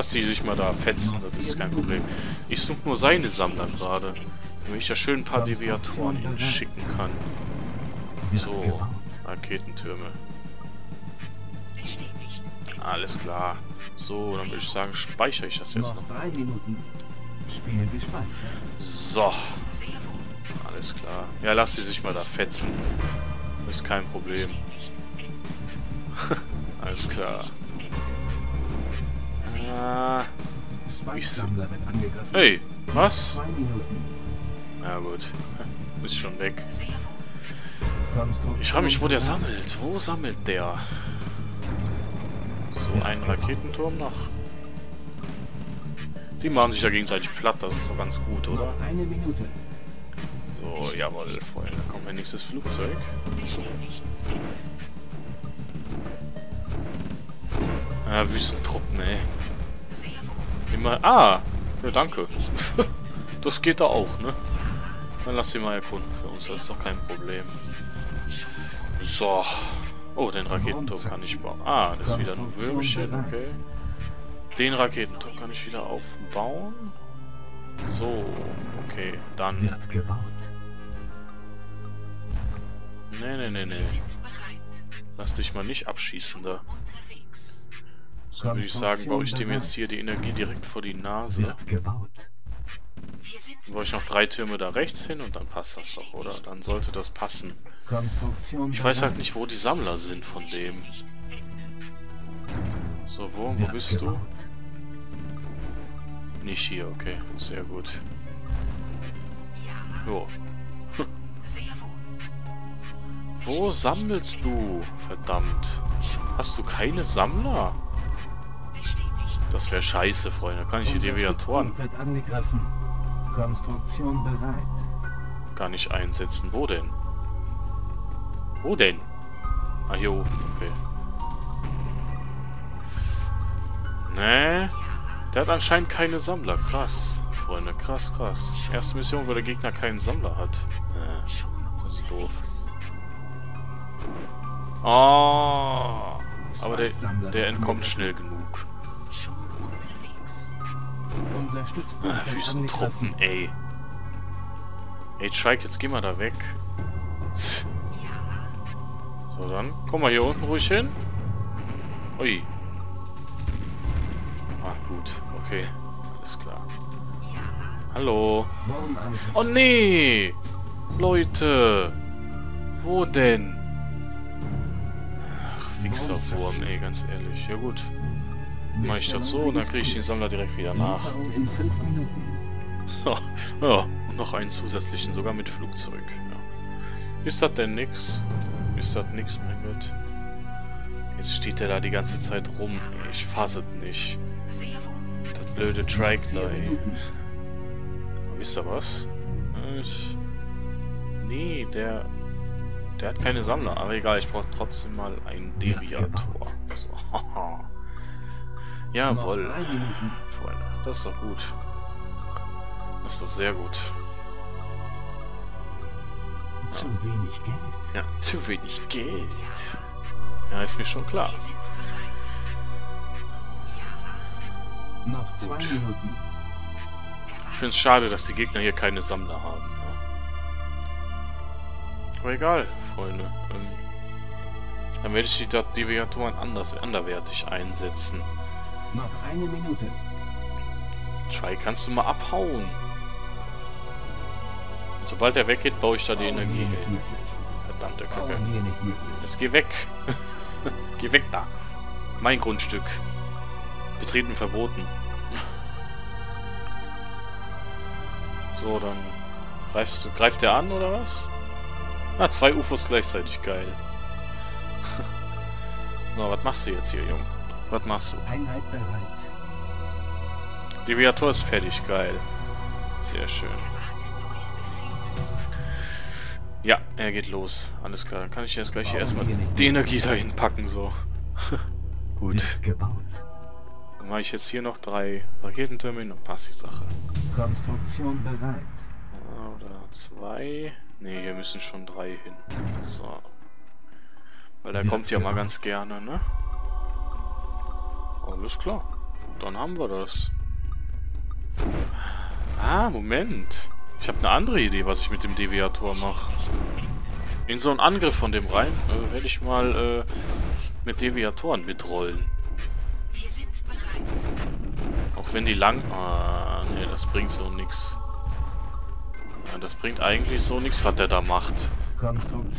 Lass die sich mal da fetzen, das ist kein Problem. Ich suche nur seine Sammler gerade, damit ich da schön ein paar Deviatoren hinschicken kann. So, Raketentürme. Alles klar. So, dann würde ich sagen, speichere ich das jetzt noch. So. Alles klar. Ja, lass die sich mal da fetzen. Ist kein Problem. Alles klar. Hey, was? Na gut. Ist schon weg. Ich frage mich, wo der sammelt. Wo sammelt der? So, einen Raketenturm noch. Die machen sich ja gegenseitig platt. Das ist doch ganz gut, oder? So, jawohl, Freunde. Kommt mein nächstes Flugzeug. Ja, Wüstentruppen, ey. Immer. Ah! Ja, danke. Das geht da auch, ne? Dann lass sie mal erkunden für uns. Das ist doch kein Problem. So. Oh, den Raketenturm kann ich bauen. Ah, das ist wieder ein Würmchen, okay. Den Raketenturm kann ich wieder aufbauen. So, okay, dann. Wird gebaut. Nee, nee, nee, nee. Lass dich mal nicht abschießen da. So würde ich sagen, baue ich dem jetzt hier die Energie direkt vor die Nase. Dann baue ich noch 3 Türme da rechts hin und dann passt das doch, oder? Dann sollte das passen. Ich weiß halt nicht, wo die Sammler sind von dem. So, wo bist du? Nicht hier, okay. Sehr gut. Jo. Hm. Wo sammelst du? Verdammt. Hast du keine Sammler? Das wäre scheiße, Freunde. Kann ich die Deviatoren gar nicht einsetzen. Wo denn? Wo denn? Ah, hier oben. Okay. Nee. Der hat anscheinend keine Sammler. Krass, Freunde. Krass, krass. Erste Mission, wo der Gegner keinen Sammler hat. Das ist doof. Oh. Aber der entkommt schnell genug. Wüstentruppen, ey. Ey, Shrike, jetzt geh mal da weg. So, dann. Komm mal hier unten ruhig hin. Ui. Ah, gut. Okay. Alles klar. Hallo. Oh, nee. Leute. Wo denn? Ach, Wichserwurm, ey, ganz ehrlich. Ja, gut. Mache ich das so und dann kriege ich den Sammler direkt wieder nach. So, ja, und noch einen zusätzlichen, sogar mit Flugzeug. Ja. Ist das denn nix? Ist das nix, mein Gott. Jetzt steht der da die ganze Zeit rum. Ich fasse es nicht. Das blöde Trike da, ey. Wisst ihr was? Nee, der hat keine Sammler. Aber egal, ich brauche trotzdem mal einen Deviator. So, haha. Jawohl, Freunde. Das ist doch gut. Das ist doch sehr gut. Ja. Zu wenig Geld. Ja, zu wenig Geld. Ja, ist mir schon klar. Noch 2 Minuten. Ich finde es schade, dass die Gegner hier keine Sammler haben. Ja. Aber egal, Freunde. Dann werde ich die Deviatoren anderweitig einsetzen. Noch 1 Minute. Try, kannst du mal abhauen? Und sobald er weggeht, baue ich da die Energie hin. Verdammte Kacke. Jetzt geh weg. Geh weg da. Mein Grundstück. Betreten verboten. So, dann greift er an, oder was? Ah, 2 UFOs gleichzeitig. Geil. So, was machst du jetzt hier, Junge? Was machst du? Einheit bereit. Deviator ist fertig, geil. Sehr schön. Ja, er geht los. Alles klar, dann kann ich jetzt gleich hier erstmal die Energie dahin packen, so. Gut. Dann mache ich jetzt hier noch 3 Raketentürme und passt die Sache. Konstruktion bereit. Oder 2. Ne, hier müssen schon 3 hin. So. Weil der kommt ja mal ganz gerne, ne? Alles klar. Dann haben wir das. Ah, Moment. Ich habe eine andere Idee, was ich mit dem Deviator mache. In so einen Angriff von dem rein werde ich mal mit Deviatoren mitrollen. Wir sind bereit. Auch wenn die lang... Ah, nee, das bringt so nichts. Ja, das bringt eigentlich so nichts, was der da macht.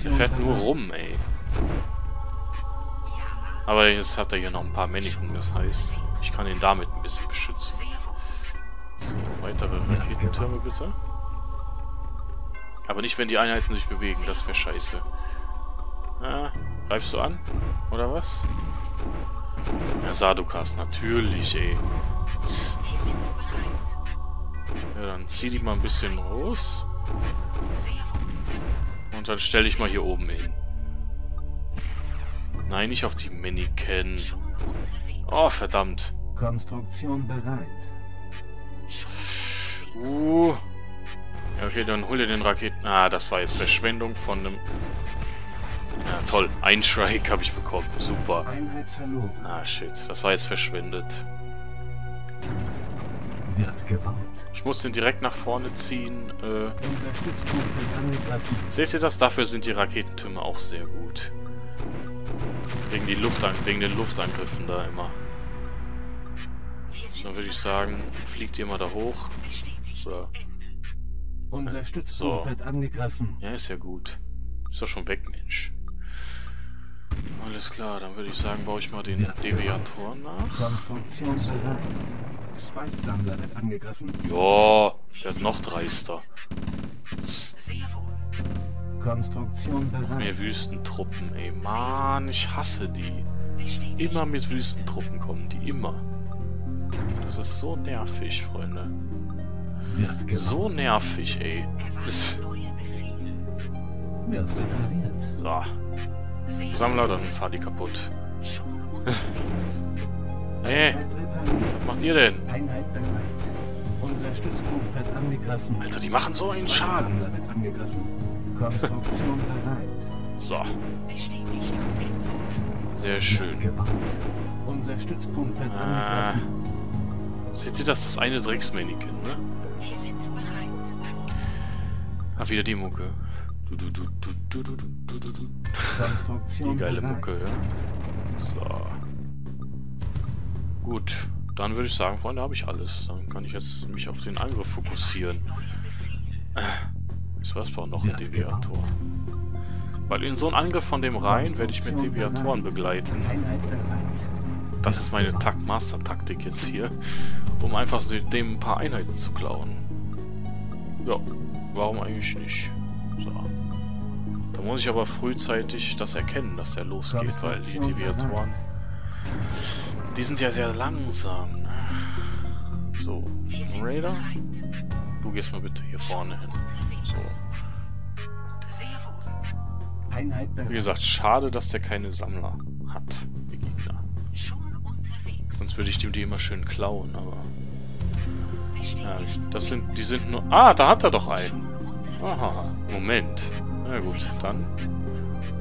Der fährt nur rum, ey. Aber jetzt hat er hier noch ein paar Männchen, das heißt, ich kann ihn damit ein bisschen beschützen. So, weitere Raketentürme bitte. Aber nicht, wenn die Einheiten sich bewegen, das wäre scheiße. Ja, greifst du an? Oder was? Ja, Sardukas, natürlich, ey. Ja, dann zieh die mal ein bisschen raus. Und dann stelle ich mal hier oben hin. Nein, nicht auf die Miniken. Oh, verdammt. Konstruktion bereit. Ja, okay, dann hol dir den Raketen. Ah, das war jetzt Verschwendung von einem... Ja, toll. Ein Strike habe ich bekommen. Super. Einheit verloren. Ah, shit. Das war jetzt verschwendet. Wird gebaut. Ich muss den direkt nach vorne ziehen. Unser Stützpunkt wird angegriffen. Seht ihr das? Dafür sind die Raketentürme auch sehr gut. Wegen den Luftangriffen da immer. So würde ich sagen, fliegt ihr mal da hoch. So. Unser Stützpunkt wird angegriffen. Ja, ist ja gut. Ist doch schon weg, Mensch. Alles klar, dann würde ich sagen, baue ich mal den Deviator nach. Speissammler wird angegriffen. Ja, der ist noch dreister. Konstruktion bereit. Mehr Wüstentruppen, ey. Mann, ich hasse die. Immer mit Wüstentruppen kommen die, immer. Das ist so nervig, Freunde. So nervig, ey. So. Sammler, dann fahr die kaputt. Hey, was macht ihr denn? Einheit bereit. Unser Stützpunkt wird angegriffen. Also, die machen so einen Schaden. So. Sehr schön. Unser Stützpunkt wird angegriffen. Seht ihr, das ist eine Drecksmännchen, ne? Wir sind bereit. Ah, wieder die Mucke. Die geile Mucke, ja? So. Gut. Dann würde ich sagen, Freunde, habe ich alles. Dann kann ich jetzt mich auf den Angriff fokussieren. Jetzt war es doch noch ein Deviator. Weil in so einen Angriff von dem rein werde ich mit Deviatoren begleiten. Das ist meine Master-Taktik jetzt hier, um einfach dem ein paar Einheiten zu klauen. Ja, warum eigentlich nicht? So. Da muss ich aber frühzeitig das erkennen, dass der losgeht, weil die Deviatoren... Die sind ja sehr langsam. So, Raider... Du gehst mal bitte hier vorne hin. So. Wie gesagt, schade, dass der keine Sammler hat, der Gegner. Sonst würde ich dem die immer schön klauen, aber... Ja, die sind nur... Ah, da hat er doch einen. Aha, Moment. Na gut, dann...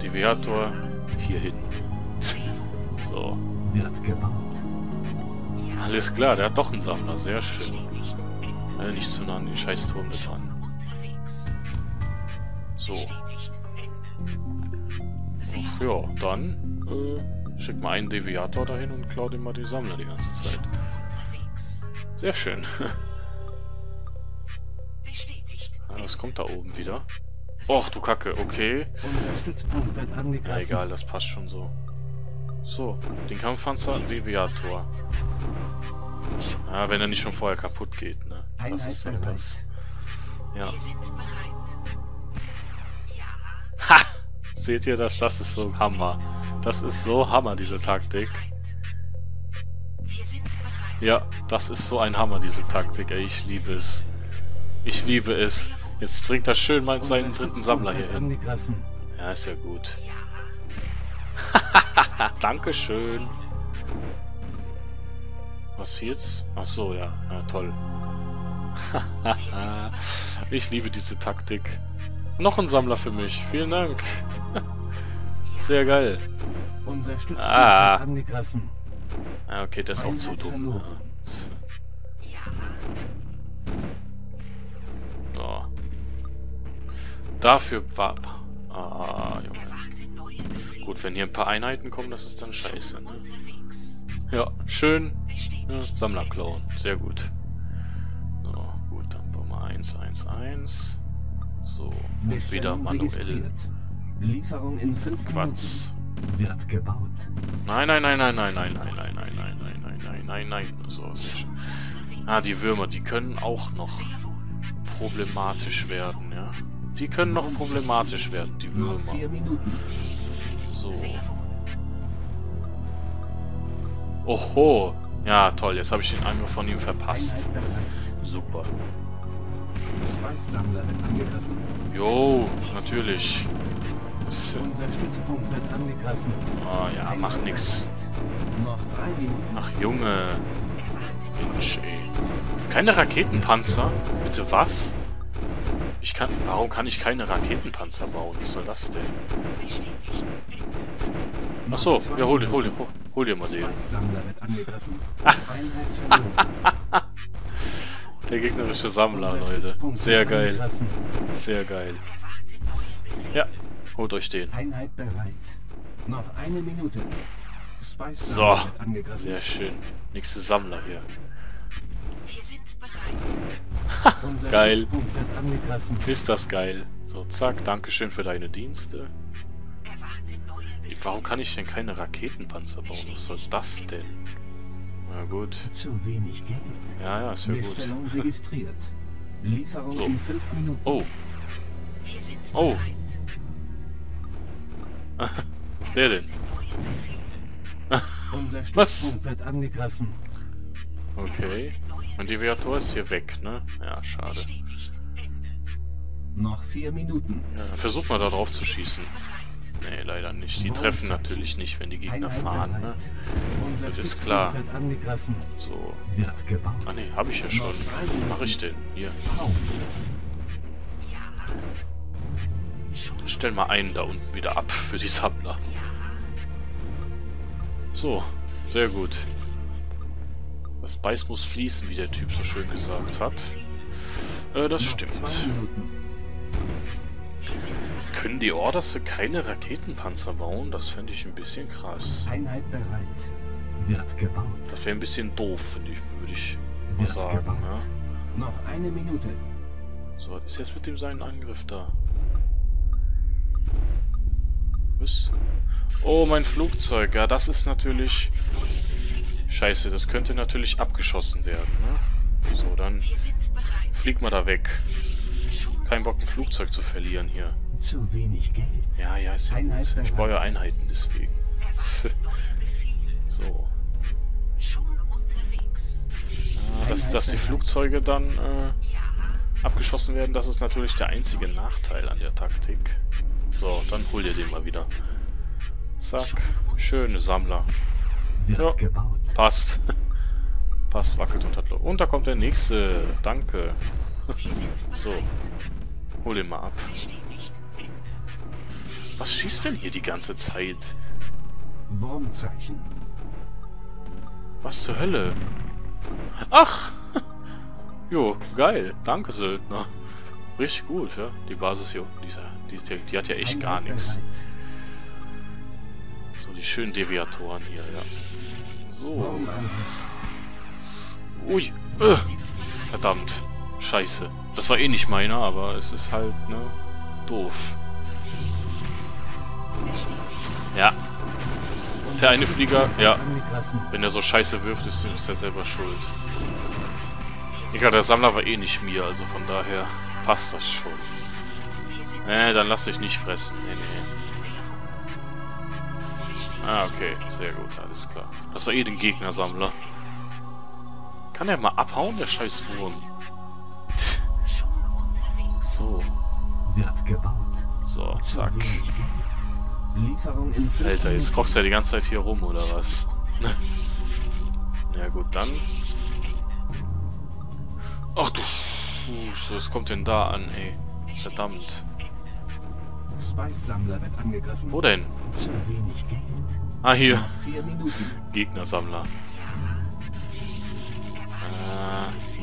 Deviator hier hin. So. Alles klar, der hat doch einen Sammler, sehr schön. Nicht zu nah an den Scheißturm dran. So. Ach ja, dann schick mal einen Deviator dahin und klaut ihm mal die Sammler die ganze Zeit. Sehr schön. Was kommt da oben wieder? Och du Kacke, okay. Ja, egal, das passt schon so. So, den Kampfpanzer, Deviator. Ja, wenn er nicht schon vorher kaputt geht, ne? Das ist halt das. Ja. Ha! Seht ihr das? Das ist so Hammer. Das ist so Hammer, diese Taktik. Ja, das ist so ein Hammer, diese Taktik. Ey, ich liebe es. Ich liebe es. Jetzt bringt er schön mal seinen dritten Sammler hier hin. Ja, ist ja gut. Hahaha, dankeschön. Was jetzt? Ach so, ja. Ja, toll. Ich liebe diese Taktik. Noch ein Sammler für mich. Vielen Dank. Sehr geil. Ah. Okay, der ist auch zu dumm. Ordos. So. Dafür war... Ah, Junge. Gut, wenn hier ein paar Einheiten kommen, das ist dann scheiße, ne? Ja, schön. Ja, Sammlerklauen. Sehr gut. So, gut, dann bauen wir 111. So, und wieder manuell. Lieferung in 5 Quatsch. Wird gebaut. Nein, nein, nein, nein, nein, nein, nein, nein, nein, nein, nein, nein, nein, nein, nein. So, sehr schön. Ah, die Würmer, die können auch noch problematisch werden, ja. Die können noch problematisch werden, die Würmer. So. Oho. Ja, toll, jetzt habe ich den Angriff von ihm verpasst. Super. Jo, natürlich. Unser Stützpunkt wird angegriffen. Ah ja, macht nix. Ach Junge. Mensch, ey. Keine Raketenpanzer? Bitte was? Ich kann. Warum kann ich keine Raketenpanzer bauen? Was soll das denn? Achso, ja, hol dir mal den. Der gegnerische Sammler, Leute. Sehr geil. Sehr geil. Ja. Holt euch den. Einheit bereit. Noch eine Minute. So. Sehr schön. Nächste Sammler hier. Wir sind bereit. Geil. Ist das geil. So, zack. Dankeschön für deine Dienste. Warum kann ich denn keine Raketenpanzer bauen? Was soll das denn? Na gut. Zu wenig Geld. Ja, ja, ist ja gut. Registriert. Lieferung in 5 Minuten. Oh. Wir sind bereit. Der denn? Was? Okay. Und die Viator ist hier weg, ne? Ja, schade. Noch 4 Minuten. Ja, versuch mal da drauf zu schießen. Nee, leider nicht. Die treffen natürlich nicht, wenn die Gegner fahren, ne? Das ist klar. So. Ah ne, hab ich ja schon. Wie mache ich denn? Hier. Stell mal einen da unten wieder ab für die Sammler. So, sehr gut. Das Beiß muss fließen, wie der Typ so schön gesagt hat. Das stimmt. Können die Ordos keine Raketenpanzer bauen? Das fände ich ein bisschen krass. Einheit bereit. Wird gebaut. Das wäre ein bisschen doof, finde ich, würde ich mal sagen. Ja? Noch eine Minute. So, was ist jetzt mit dem seinen Angriff da? Oh, mein Flugzeug. Ja, das ist natürlich... Scheiße, das könnte natürlich abgeschossen werden, ne? So, dann flieg mal da weg. Kein Bock, ein Flugzeug zu verlieren hier. Zu wenig Geld. Ja, ja, ist ja gut. Ich baue ja Einheiten, deswegen. So. Ja, dass die Flugzeuge dann abgeschossen werden, das ist natürlich der einzige Nachteil an der Taktik. So, dann hol dir den mal wieder. Zack. Schöne Sammler. Ja, passt. Passt, wackelt und hat Lob. Und da kommt der nächste. Danke. So. Hol den mal ab. Was schießt denn hier die ganze Zeit? Wurmzeichen. Was zur Hölle? Ach! Jo, geil. Danke, Söldner. Richtig gut, ja. Die Basis hier unten, die hat ja echt gar nichts. So, die schönen Deviatoren hier, ja. So. Ui. Verdammt. Scheiße. Das war eh nicht meiner, aber es ist halt, ne, doof. Ja. Der eine Flieger, ja. Wenn er so scheiße wirft, ist er selber schuld. Egal, der Sammler war eh nicht mir, also von daher... Passt das schon. Dann lass dich nicht fressen. Nee. Ah, okay. Sehr gut, alles klar. Das war eh den Gegnersammler. Kann der mal abhauen, der scheiß Wurm? So. So, zack. Alter, jetzt krochst du ja die ganze Zeit hier rum, oder was? Ja gut, dann. Ach du... Was kommt denn da an, ey? Verdammt. Wo denn? Ah, hier. Gegnersammler.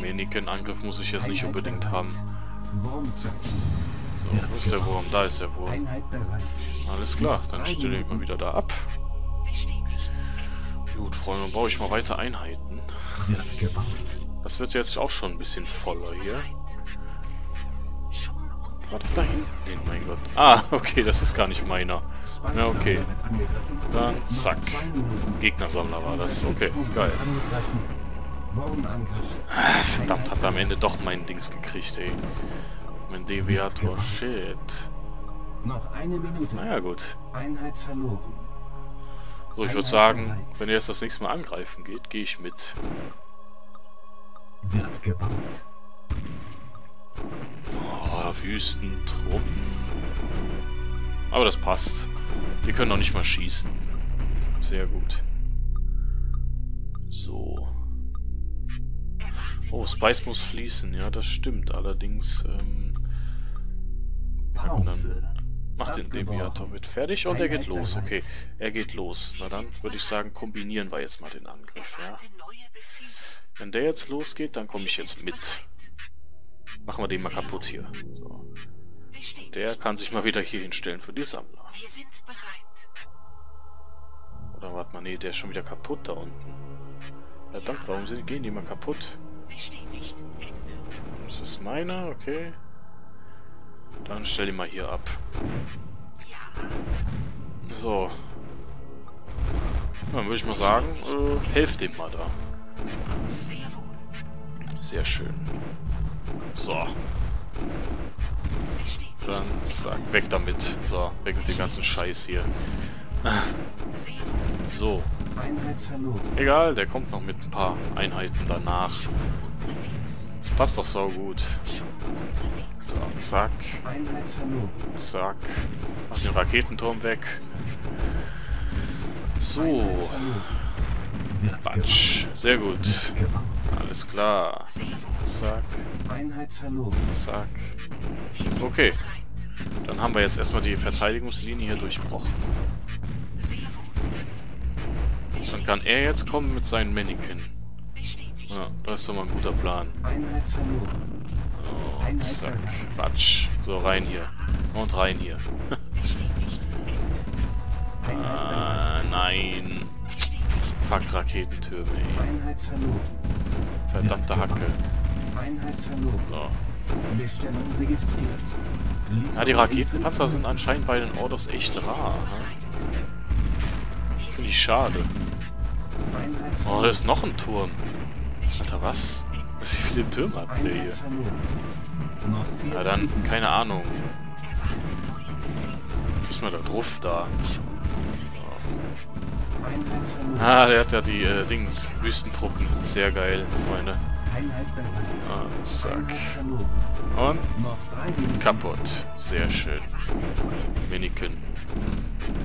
wenigen Angriff muss ich jetzt nicht unbedingt haben. So, wo ist der Wurm? Da ist der Wurm. Alles klar, dann stelle ich mal wieder da ab. Gut, Freunde, dann brauche ich mal weiter Einheiten. Das wird jetzt auch schon ein bisschen voller hier. Warte, da hinten, mein Gott. Ah, okay, das ist gar nicht meiner. Na, okay. Dann zack. Gegnersammler war das. Okay, geil. Ah, verdammt, hat am Ende doch mein Dings gekriegt, ey. Mein Deviator, shit. Naja, gut. So, ich würde sagen, wenn ihr jetzt das nächste Mal angreifen geht, gehe ich mit. Wird gebaut. Oh, Wüstentruppen. Aber das passt. Die können noch nicht mal schießen. Sehr gut. So. Oh, Spice muss fließen. Ja, das stimmt. Allerdings, macht den Deviator mit fertig und er geht los. Okay, er geht los. Na dann würde ich sagen, kombinieren wir jetzt mal den Angriff. Ja. Wenn der jetzt losgeht, dann komme ich jetzt mit. Machen wir den mal kaputt hier. So. Der kann sich mal wieder hier hinstellen für die Sammler. Oder warte mal, nee, der ist schon wieder kaputt da unten. Verdammt, warum gehen die mal kaputt? Das ist meiner, okay. Dann stell die mal hier ab. So. Dann würde ich mal sagen, helft dem mal da. Sehr schön. So. Dann zack, weg damit. So, weg mit dem ganzen Scheiß hier. So. Egal, der kommt noch mit ein paar Einheiten danach. Das passt doch saugut. So, zack. Zack. Mach den Raketenturm weg. So. Batsch. Sehr gut. Alles klar. Zack. Zack. Okay. Dann haben wir jetzt erstmal die Verteidigungslinie hier durchbrochen. Dann kann er jetzt kommen mit seinen Mannequin. Ja, das ist doch mal ein guter Plan. Oh, zack. Batsch. So, rein hier. Und rein hier. Ah, nein. Fuck, Raketentürme, ey. Verdammte Hacke. So. Ja, die Raketenpanzer sind anscheinend bei den Ordos echt rar. Ne? Finde ich schade. Oh, da ist noch ein Turm. Alter, was? Wie viele Türme habt ihr hier? Na dann, keine Ahnung. Müssen wir da drauf da. Ah, der hat ja die Wüstentruppen. Sehr geil, Freunde. Und zack. Und kaputt. Sehr schön. Mannequin.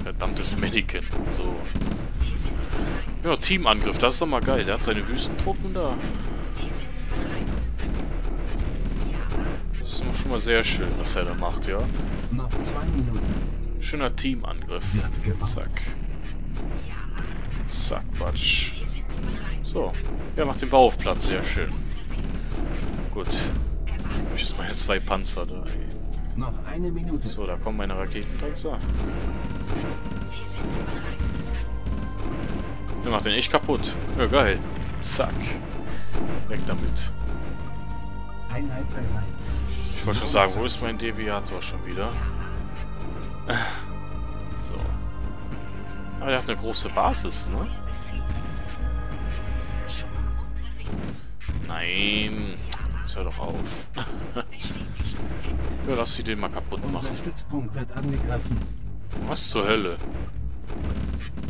Verdammtes Mannequin. So. Ja, Teamangriff. Das ist doch mal geil. Der hat seine Wüstentruppen da. Das ist schon mal sehr schön, was er da macht, ja. Schöner Teamangriff. Zack. Zack, Quatsch. So. Ja, macht den Bau auf Platz. Sehr schön. Gut. Hab ich jetzt meine zwei Panzer da. So, da kommen meine Raketenpanzer. Der macht den echt kaputt. Ja, geil. Zack. Weg damit. Ich wollte schon sagen, wo ist mein Deviator schon wieder? So. Aber der hat eine große Basis, ne? Nein. Jetzt hör doch auf. Ja, lass sie den mal kaputt machen. Was zur Hölle?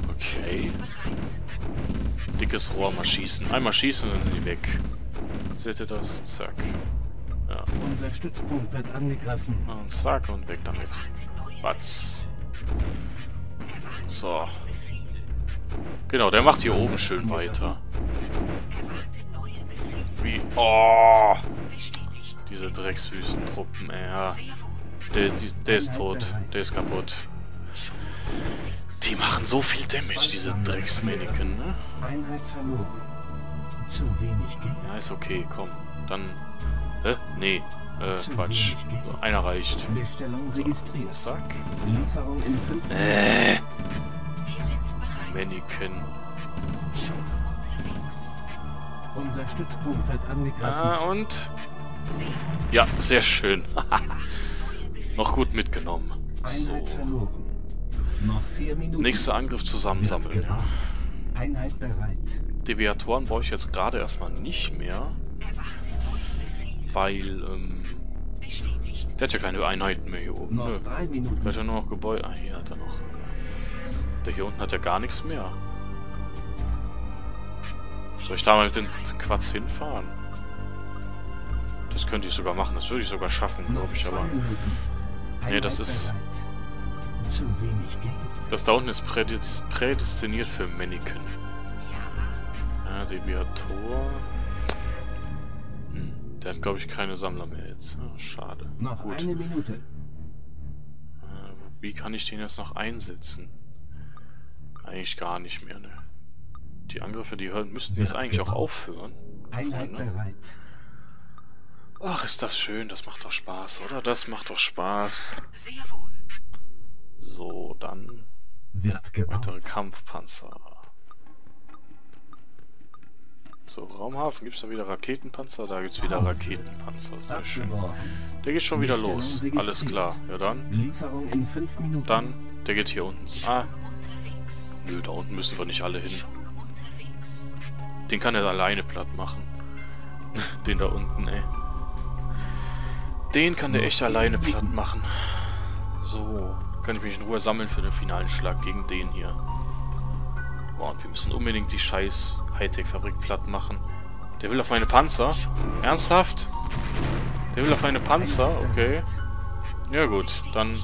Okay. Dickes Rohr mal schießen. Einmal schießen und dann sind die weg. Seht ihr das? Zack. Ja. Unser Stützpunkt wird angegriffen. Und zack und weg damit. Batz. So. Genau, der macht hier oben schön weiter. Wie. Oh! Diese Dreckswüstentruppen, ey. Ja. Der ist tot. Der ist kaputt. Die machen so viel Damage, diese Drecksmännchen, ne? Ja, ist okay, komm. Dann. Nee. Quatsch. Einer reicht. Bestellung registriert. Zack. Lieferung in 5 Minuten. Wir sind bereit. Mannequin. Schon unterwegs. Unser Stützpunkt wird angegriffen. Ah, und? Ja, sehr schön. Noch gut mitgenommen. So. Noch 4 Minuten. Nächster Angriff zusammensammeln. Ja. Einheit bereit. Deviatoren brauche ich jetzt gerade erstmal nicht mehr. Weil, der hat ja keine Einheiten mehr hier oben. Nö. Der hat ja nur noch Gebäude. Ah, hier hat er noch. Der hier unten hat ja gar nichts mehr. Soll ich da mal mit dem Quatsch hinfahren? Das könnte ich sogar machen. Das würde ich sogar schaffen, glaube ich. Aber nee, das ist... Das da unten ist prädestiniert für Mannequin. Ja, Deviator. Der hat, glaube ich, keine Sammler mehr jetzt. Oh, schade. Noch gut. 1 Minute. Wie kann ich den jetzt noch einsetzen? Eigentlich gar nicht mehr, ne? Die Angriffe, die hören, müssten jetzt eigentlich auch aufhören. Einheit bereit. Ach, ist das schön. Das macht doch Spaß, oder? Das macht doch Spaß. Sehr wohl. So, dann... Weitere Kampfpanzer. So, Raumhafen, gibt es da wieder Raketenpanzer? Da gibt es wieder Raketenpanzer, sehr schön. Der geht schon wieder los, alles klar. Ja dann, der geht hier unten. Ah, nö, da unten müssen wir nicht alle hin. Den kann er alleine platt machen. Den da unten, ey. Den kann der echt alleine platt machen. So, kann ich mich in Ruhe sammeln für den finalen Schlag gegen den hier. Und wir müssen unbedingt die scheiß Hightech-Fabrik platt machen. Der will auf meine Panzer? Ernsthaft? Der will auf meine Panzer? Okay. Ja gut, dann...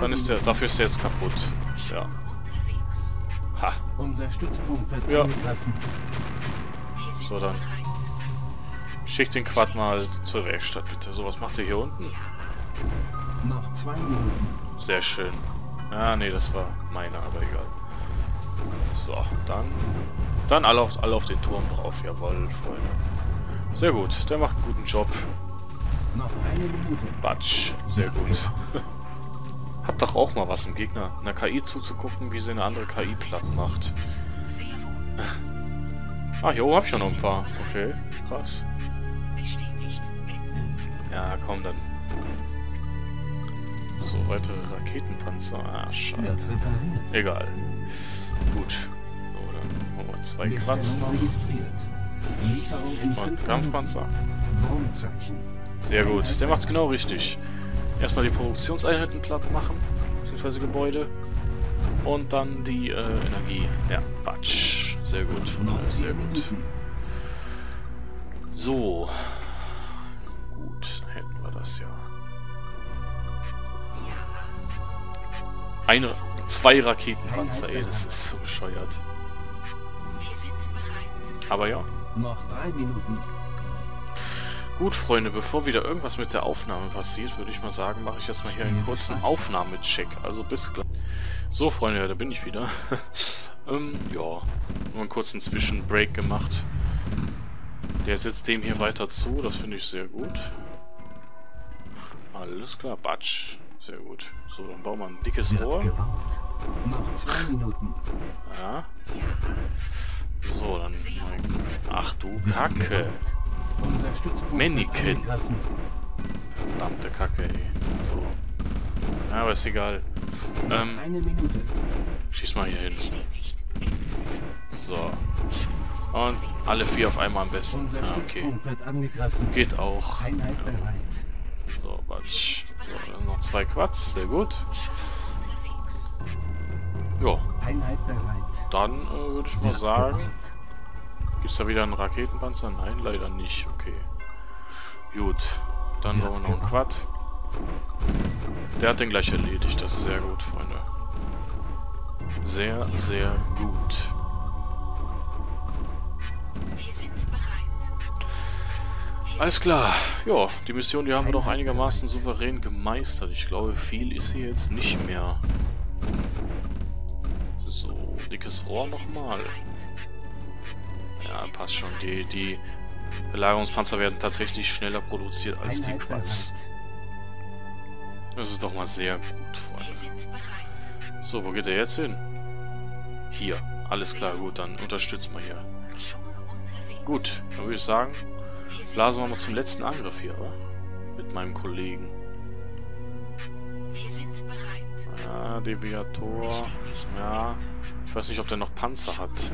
Dann ist der... Dafür ist der jetzt kaputt. Ja. Ha. Ja. So, dann... Schick den Quad mal zur Werkstatt, bitte. So, was macht ihr hier unten? Sehr schön. Ah, nee, das war meine, aber egal. So, dann... Dann alle auf den Turm drauf. Jawohl, Freunde. Sehr gut. Der macht einen guten Job. Noch 1 Minute. Batsch. Sehr gut. Hab doch auch mal was im Gegner. Einer KI zuzugucken, wie sie eine andere KI platt macht. Ah, hier oben hab ich ja noch ein paar. Okay, krass. Ja, komm dann. So, weitere Raketenpanzer. Ah, schade. Egal. Gut. So, dann machen wir 2 Quads noch. Und Kampfpanzer. Sehr gut. Der macht's genau richtig. Erstmal die Produktionseinheiten platt machen. Beziehungsweise Gebäude. Und dann die Energie. Ja, Batsch. Sehr gut. Von allem sehr gut. So. Gut, dann hätten wir das ja. 2 Raketenpanzer, ey, das ist so bescheuert. Aber ja. Noch 3 Minuten. Gut, Freunde, bevor wieder irgendwas mit der Aufnahme passiert, würde ich mal sagen, mache ich jetzt mal hier einen kurzen Aufnahmecheck. Also bis gleich. So, Freunde, da bin ich wieder. Ja, nur einen kurzen Zwischenbreak gemacht. Der sitzt dem hier weiter zu, das finde ich sehr gut. Alles klar, Batsch. Sehr gut. So, dann bauen wir ein dickes Rohr. Noch 2 Minuten. Ja. So, dann... Ach du Kacke. Mannequin. Verdammte Kacke, ey. So. Ja, aber ist egal. Schieß mal hier hin. So. Und alle 4 auf einmal am besten. Ah, okay. Geht auch. Ja. So, Batsch. So, dann noch 2 Quads, sehr gut. Ja. Dann würde ich mal sagen... Gibt's da wieder einen Raketenpanzer? Nein, leider nicht. Okay. Gut. Dann wollen wir noch einen Quad. Der hat den gleich erledigt. Das ist sehr gut, Freunde. Sehr, sehr gut. Wir sind bereit. Alles klar. Ja, die Mission, die haben wir doch einigermaßen souverän gemeistert. Ich glaube, viel ist hier jetzt nicht mehr. So, dickes Rohr nochmal. Ja, passt schon. Die Belagerungspanzer werden tatsächlich schneller produziert als die Quatsch. Das ist doch mal sehr gut, Freunde. So, wo geht der jetzt hin? Hier. Alles klar, gut, dann unterstützen wir hier. Gut, dann würde ich sagen, blasen wir mal zum letzten Angriff hier, oder? Mit meinem Kollegen. Ja, Deviator. Ja. Ich weiß nicht, ob der noch Panzer hat.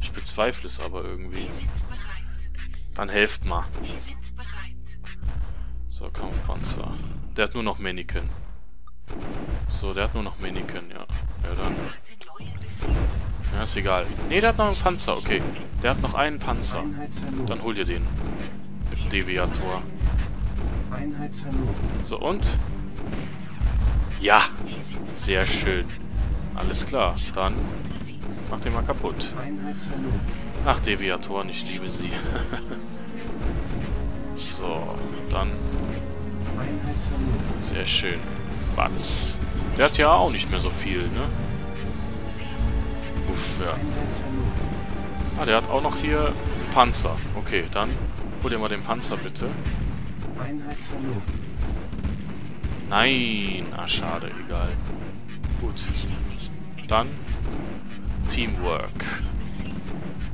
Ich bezweifle es aber irgendwie. Dann helft mal. So, Kampfpanzer. Der hat nur noch Mannequin. So, der hat nur noch Mannequin, ja. Ja, dann. Ja, ist egal. Ne, der hat noch einen Panzer, okay. Der hat noch einen Panzer. Dann hol dir den. Mit Deviator. So, und? Ja! Sehr schön. Alles klar, dann mach den mal kaputt. Ach, Deviatoren, ich liebe sie. So, dann. Sehr schön. Batz. Der hat ja auch nicht mehr so viel, ne? Uff, ja. Ah, der hat auch noch hier einen Panzer. Okay, dann hol dir mal den Panzer, bitte. Nein! Ah, schade, egal. Gut. Dann Teamwork.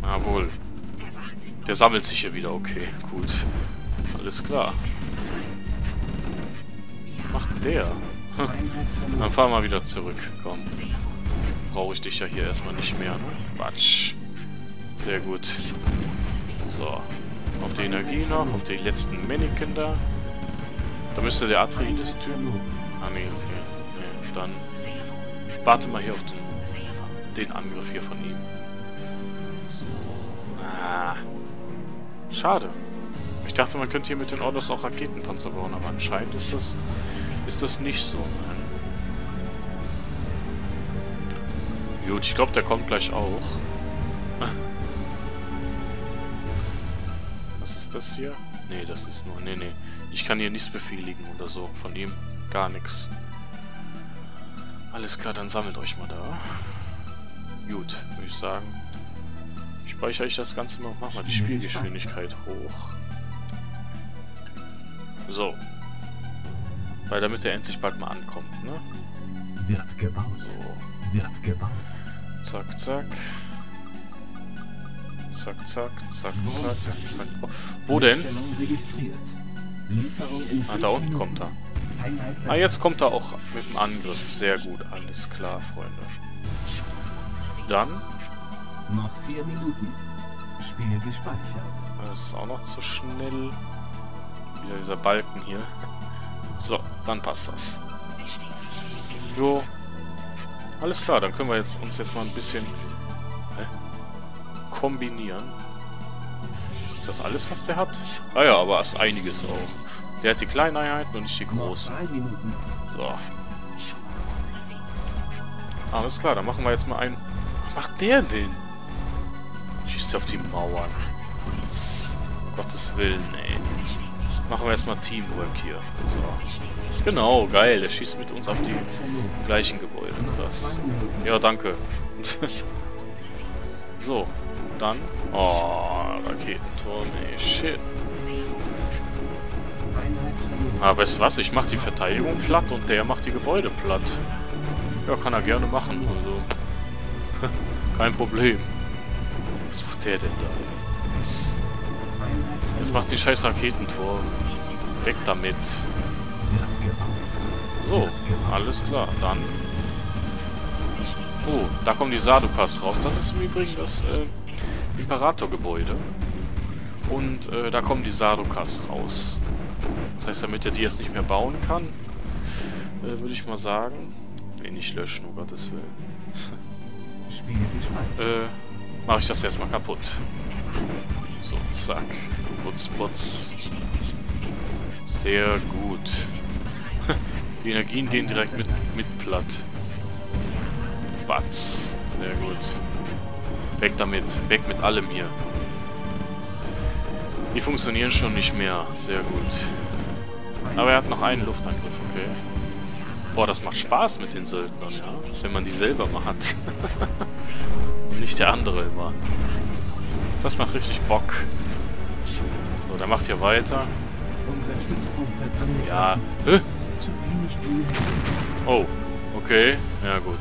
Jawohl. Der sammelt sich hier wieder, okay. Gut. Alles klar. Macht der? Hm. Dann fahren wir wieder zurück. Komm. Brauche ich dich ja hier erstmal nicht mehr, ne? Quatsch. Sehr gut. So. Auf die Energie noch, auf die letzten Mannequin da. Da müsste der Atreides-Typ. Ah, nee, okay. Nee, dann. Warte mal hier auf den Angriff hier von ihm. So. Ah. Schade. Ich dachte, man könnte hier mit den Ordos auch Raketenpanzer bauen, aber anscheinend ist das nicht so. Gut, ich glaube, der kommt gleich auch. Was ist das hier? Nee, das ist nur... Nee, nee. Ich kann hier nichts befehligen oder so. Von ihm gar nichts. Alles klar, dann sammelt euch mal da. Gut, würde ich sagen. Speichere ich das Ganze mal. Mach mal die Spielgeschwindigkeit hoch. So. Weil damit er endlich bald mal ankommt, ne? Wird gebaut. So. Wird gebaut. Zack, zack. Zack, zack, zack, zack, zack. Wo denn? Ah, da unten kommt er. Ah, jetzt kommt er auch mit dem Angriff. Sehr gut, alles klar, Freunde. Dann. Noch 4 Minuten. Spiel gespeichert. Das ist auch noch zu schnell. Wieder dieser Balken hier. So, dann passt das. Jo. Alles klar, dann können wir jetzt, uns mal ein bisschen kombinieren. Ist das alles, was der hat? Ah ja, aber ist einiges auch. Der hat die kleinen Einheiten und nicht die großen. So. Alles klar, dann machen wir jetzt mal einen... Was macht der denn? Schießt auf die Mauern. Um Gottes Willen, ey. Machen wir erstmal Teamwork hier. So. Genau, geil. Der schießt mit uns auf die gleichen Gebäude. Krass. Ja, danke. So, dann... Oh, Raketenturm, ey, shit. Ah, weißt du was? Ich mach die Verteidigung platt und der macht die Gebäude platt. Ja, kann er gerne machen, also... Kein Problem. Was macht der denn da? Jetzt macht die scheiß Raketenturm. Weg damit. So, alles klar, dann... Oh, da kommen die Sadukas raus. Das ist im Übrigen das Imperatorgebäude. Und da kommen die Sadukas raus. Das heißt, damit er die jetzt nicht mehr bauen kann, würde ich mal sagen... Nee, nicht löschen, um Gottes Willen. Mache ich das erstmal kaputt. So, zack. Putz, putz. Sehr gut. Die Energien gehen direkt mit platt. Batz. Sehr gut. Weg damit. Weg mit allem hier. Die funktionieren schon nicht mehr. Sehr gut. Aber er hat noch einen Luftangriff, okay. Boah, das macht Spaß mit den Söldnern, ja. Wenn man die selber mal hat. Und nicht der andere immer. Das macht richtig Bock. So, dann macht ihr weiter. Ja. Hä? Oh, okay. Ja, gut.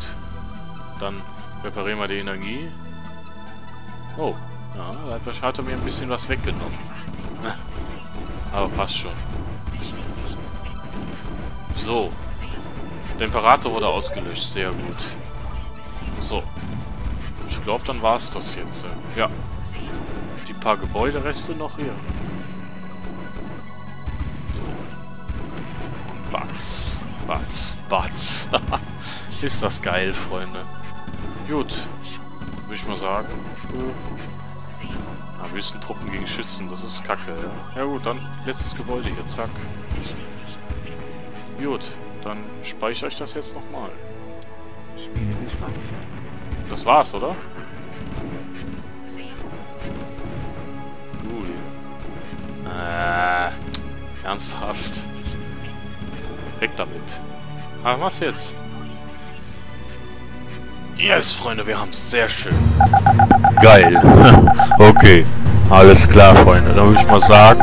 Dann reparieren wir die Energie. Oh, ja, da hat er mir ein bisschen was weggenommen. Aber passt schon. So. Der Imperator wurde ausgelöscht. Sehr gut. So. Ich glaube, dann war es das jetzt. Ja. Die paar Gebäudereste noch hier. Und Batz. Batz. Batz. Ist das geil, Freunde. Gut. Würde ich mal sagen. Am höchsten Truppen gegen Schützen. Das ist kacke. Ja gut, dann letztes Gebäude hier. Zack. Gut. Dann speichere ich das jetzt nochmal. Das war's, oder? Cool. Ernsthaft. Weg damit. Aber was jetzt? Yes, Freunde, wir haben's. Sehr schön. Geil. Okay. Alles klar, Freunde. Dann würde ich mal sagen,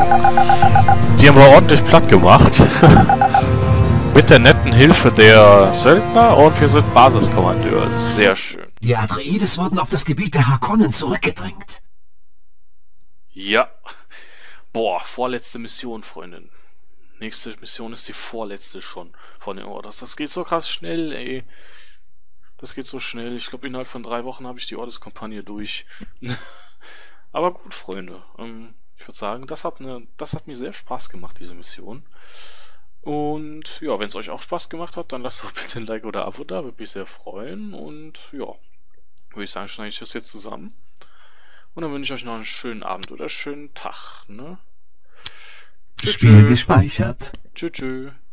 die haben wir ordentlich platt gemacht. Mit der netten Hilfe der Söldner und wir sind Basiskommandeur. Sehr schön. Die Atreides wurden auf das Gebiet der Harkonnen zurückgedrängt. Ja. Boah, vorletzte Mission, Freundin. Nächste Mission ist die vorletzte schon von den Ordos. Das geht so krass schnell, ey. Das geht so schnell. Ich glaube, innerhalb von 3 Wochen habe ich die Ordos-Kampagne durch. Aber gut, Freunde. Ich würde sagen, das hat mir sehr Spaß gemacht, diese Mission. Und ja, wenn es euch auch Spaß gemacht hat, dann lasst doch bitte ein Like oder ein Abo da, würde mich sehr freuen. Und ja, würde ich sagen, schneide ich das jetzt zusammen. Und dann wünsche ich euch noch einen schönen Abend oder schönen Tag. Ne? Tschüss. Spiel gespeichert. Tschüss.